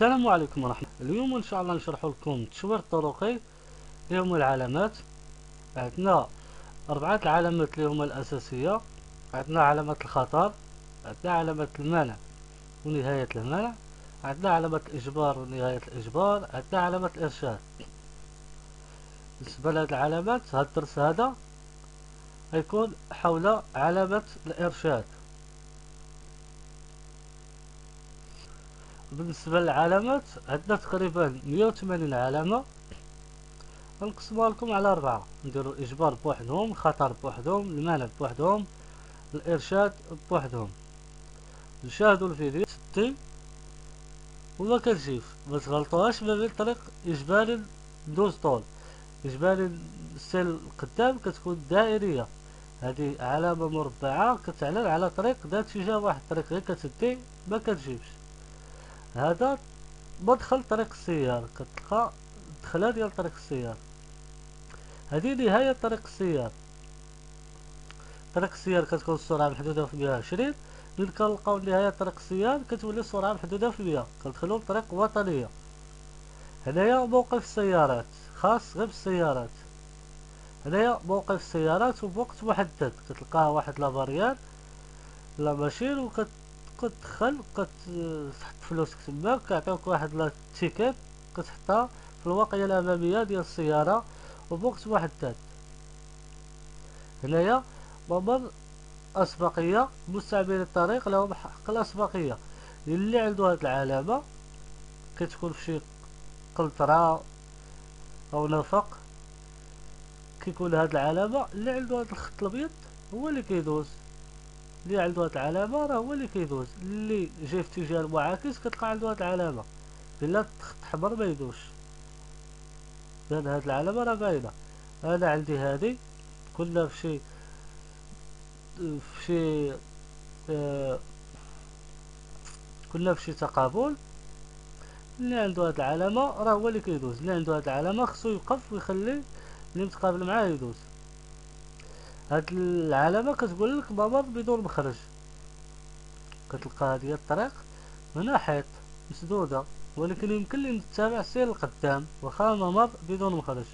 السلام عليكم ورحمة الله. اليوم ان شاء الله نشرح لكم التشوير الطرقي اللي هما العلامات. عندنا اربعه العلامات اللي هما الاساسيه. عندنا علامه الخطر، عندنا علامه المنع ونهايه المنع، عندنا علامه الاجبار ونهايه الاجبار، عندنا علامه الارشاد. بالنسبه لهاد العلامات هاد الدرس هذا غيكون حول علامه الارشاد. بالنسبه للعلامات عندنا تقريبا 180 علامه، غنقسمها لكم على 4، نديروا الاجبار بوحدهم، الخطر بوحدهم، المنع بوحدهم، الارشاد بوحدهم. نشاهدوا الفيديو 60 وما كنشوف، ما تغلطوهاش ما بين طريق اجباري ندوز طول، اجباري السيل القدام كتكون دائريه، هذه علامه مربعه كتعلن على طريق ذات اتجاه واحد، الطريق غير كتدي ما كتجيبش. هذا مدخل طريق السيار، كتلقى الدخله ديال طريق السيار، هذه نهايه طريق السيار. طريق السيار كتكون السرعه محدوده في 120، من كنلقاو نهايه طريق السيار كتولي السرعه محدوده في 100، كندخلو لطريق وطنيه. هنايا موقف السيارات خاص غير بالسيارات، هنايا موقف السيارات وبوقت محدد، كتلقاه واحد لاباريير لا ماشين، وكت كتدخل كتحط فلوسك تماك، كيعطيوك واحد التيكيت كتحطها في الواقية الأمامية ديال السيارة وبوقت محدد. هنايا ممر أسبقية، مستعملين الطريق لهم حق الأسبقية، اللي عندو هاد العلامة كتكون فشي قلطرة أو نفق، كيكون هاد العلامة اللي عندو هاد الخط الأبيض هو اللي كيدوز، اللي عنده هاد العلامه راه هو اللي كيدوز، اللي جاي في اتجاه المعاكس كتلقى عنده هاد العلامه، الا الخط احمر ما يدوش، لان هاد العلامه راه باينه. انا عندي هادي، كنا كنا في شي تقابل، اللي عنده هاد العلامه راه هو اللي كيدوز، اللي عنده هاد العلامه خصو يوقف ويخلي اللي متقابل معاه يدوز. هاد العلامه كتقول لك ممر بدون مخرج، كتلقى هادي الطريق هنا حيط مسدوده، ولكن يمكن لي نتبع السير القدام واخا ممر بدون مخرج.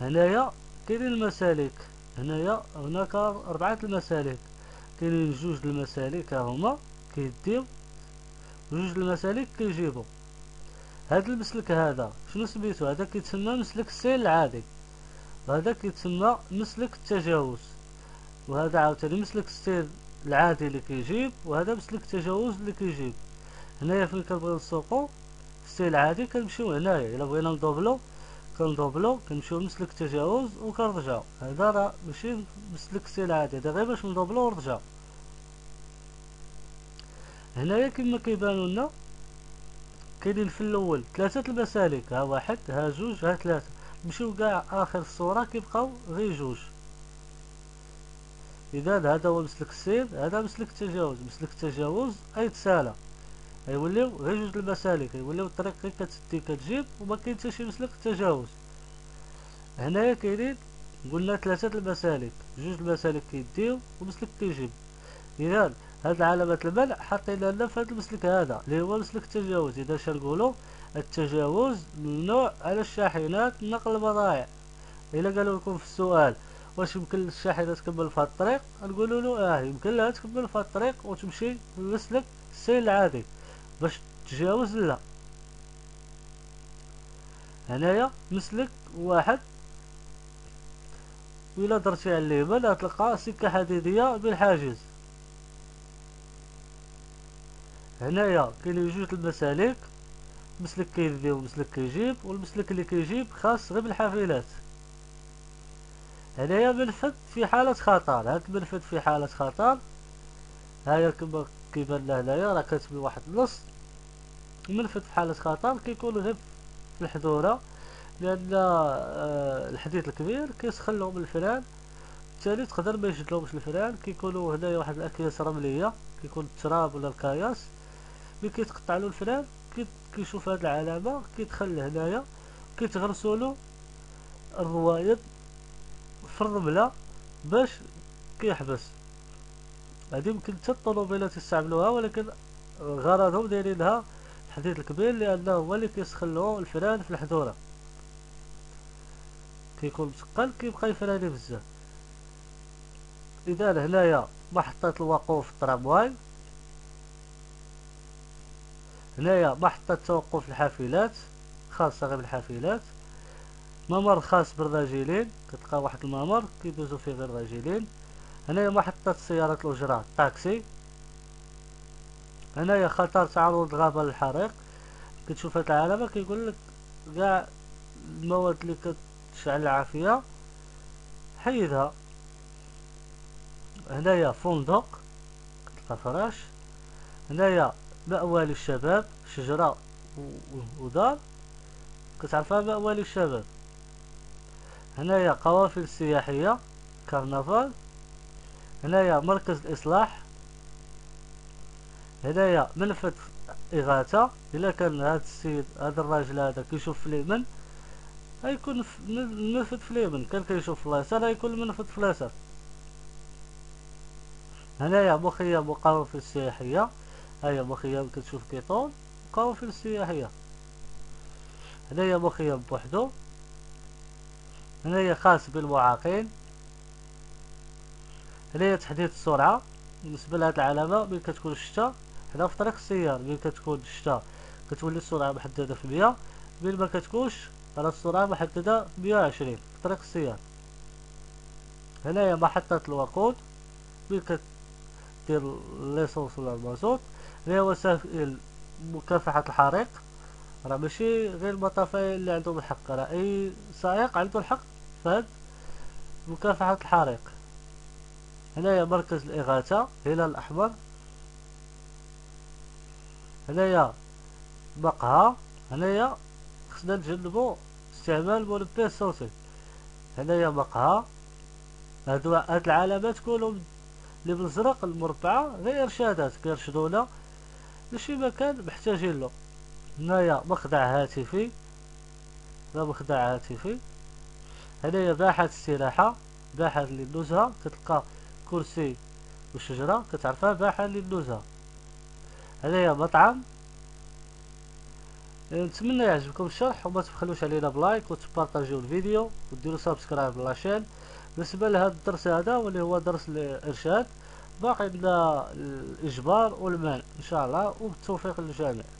هنايا كاينين المسالك، هنايا هناك 4 المسالك، كاينين 2 المسالك هما كيديو، 2 المسالك كيجيبو. هاد المسلك هذا شنو سميتو؟ هذا كيتسمى مسلك السيل العادي، هذا كيتسمى مسلك التجاوز، وهذا عاوتاني مسلك السير العادي اللي كيجيب، وهذا مسلك التجاوز اللي كيجيب. هنايا فين كنبغيو نسوقو السير العادي كنمشيو هنايا، الا بغينا ندوبلو كندوبلو كنمشيو لمسلك التجاوز وكنرجعو. هذا راه ماشي مسلك السير العادي، هذا غير باش ندوبلو ونرجعو. هنايا كما كيبانو لنا كاينين في الاول 3 المسالك، ها واحد ها جوج ها 3، مشيو كاع اخر الصوره كيبقاو غير 2. اذا هذا هو مسلك السير، هذا مسلك التجاوز. مسلك التجاوز غيتسالى، غيوليو غير 2 المسالك، غيوليو الطريق غير كتدي كتجيب وما كاين حتى شي مسلك التجاوز. هنايا كاينين قلنا 3 المسالك، 2 المسالك كيديو ومسلك كيجيب. اذا هاد علامه المنع حاطينها لنا في هاد المسلك هذا اللي هو مسلك التجاوز. اذا اش نقولوا؟ التجاوز ممنوع على الشاحنات نقل البضائع. الا قالوا لكم في السؤال واش يمكن للشاحنه تكمل في هاد الطريق، نقولوا له اه يمكن لها تكمل في هاد الطريق وتمشي للمسلك السير العادي، باش تجاوز لا. هنايا مسلك واحد، وإلا درتي على اليمين غتلقى سكه حديديه بالحاجز. هنايا كاينين 2 المسالك، مسلك كيدي ومسلك كيجيب، والمسلك اللي كيجيب خاص غير بالحافلات. هنايا ملفت في حالة خطر، هاد الملفت في حالة خطر هايا كما كيبان لنا هنايا راه كاتب واحد النص. الملفت في حالة خطر كيكون غير في الحذورة، لأن الحديد الكبير كيسخن لهم الفران، بالتالي تقدر ميشد لهمش الفران. كيكونوا هنايا واحد الأكياس رملية، كيكون التراب ولا الكياس اللي كيتقطع له الفران، كيشوف هاد العلامه كيدخل لهنايا كيتغرسوا له الروايد في الرمله باش كيحبس. هادي يمكن حتى الطوموبيلات يستعملوها، ولكن غرضهم دايرينها الحديد الكبير لأنه هو اللي كيسخنو الفران في الحذورة، كيكون مسقل كيبقى يفراني بزاف. إذا هنايا محطة الوقوف الترامواي، هنايا محطة توقف الحافلات خاصة غير بالحافلات، ممر خاص بالراجلين، كتلقى واحد الممر كيدوزو فيه غير الراجلين. هنايا محطة سيارات الأجرة الطاكسي، هنايا خطر تعرض الغابة للحريق، كتشوف هاد العلامة كيقولك كاع المواد اللي كتشعل العافية حيدها. هنايا فندق كتلقى فراش، هنايا مأوى للشباب شجرة ودار كتعرفها مأوى للشباب. هنايا قوافل سياحية كارنفال، هنايا مركز الإصلاح، هنايا ملفت إغاثة. إلا كان هاد السيد هاد الراجل هذا كيشوف في اليمن غيكون الملفت في اليمن، كان كيشوف في اليسار غيكون الملفت في اليسار. هنايا مخيم وقوافل سياحية، هاهي مخيم كتشوف كيطول وقوافل سياحية. هنايا مخيم بوحدو، هنايا خاص بالمعاقين. هنايا تحديد السرعة بالنسبة لهاد العلامة ملي كتكون الشتا، حنا في طريق السيار ملي كتكون الشتا كتولي السرعة محددة في 100، ملي مكتكونش راه السرعة محددة في 120 في طريق السيار. هنايا محطة الوقود ملي كدير ليسونس ولا المازوت. هنايا وسائل مكافحة الحريق، راه ماشي غير المطافين اللي عندهم الحق، راه أي سائق عنده الحق فهاد مكافحة الحريق. هنايا مركز الإغاثة هلال الأحمر، هنايا مقهى. هنايا خصنا نتجنبو استعمال المنبه الصوتي. هنايا مقهى. هاد العلامات كلهم اللي بالزرق المربعة غير إرشادات كيرشدونا لشي مكان محتاجين له. هنايا مخدع هاتفي، هذا مخدع هاتفي. هنايا باحة استراحة، باحة للنزهة، كتلقى كرسي والشجرة كتعرفها باحة للنزهة. هنايا مطعم. نتمنى يعجبكم الشرح، وما تبخلوش علينا بلايك وتبارطاجيو الفيديو وديروا سبسكرايب لاشين. بالنسبة لهذا الدرس هذا واللي هو درس الإرشاد، باقي عندنا الإجبار والمنع إن شاء الله، وبالتوفيق للجميع.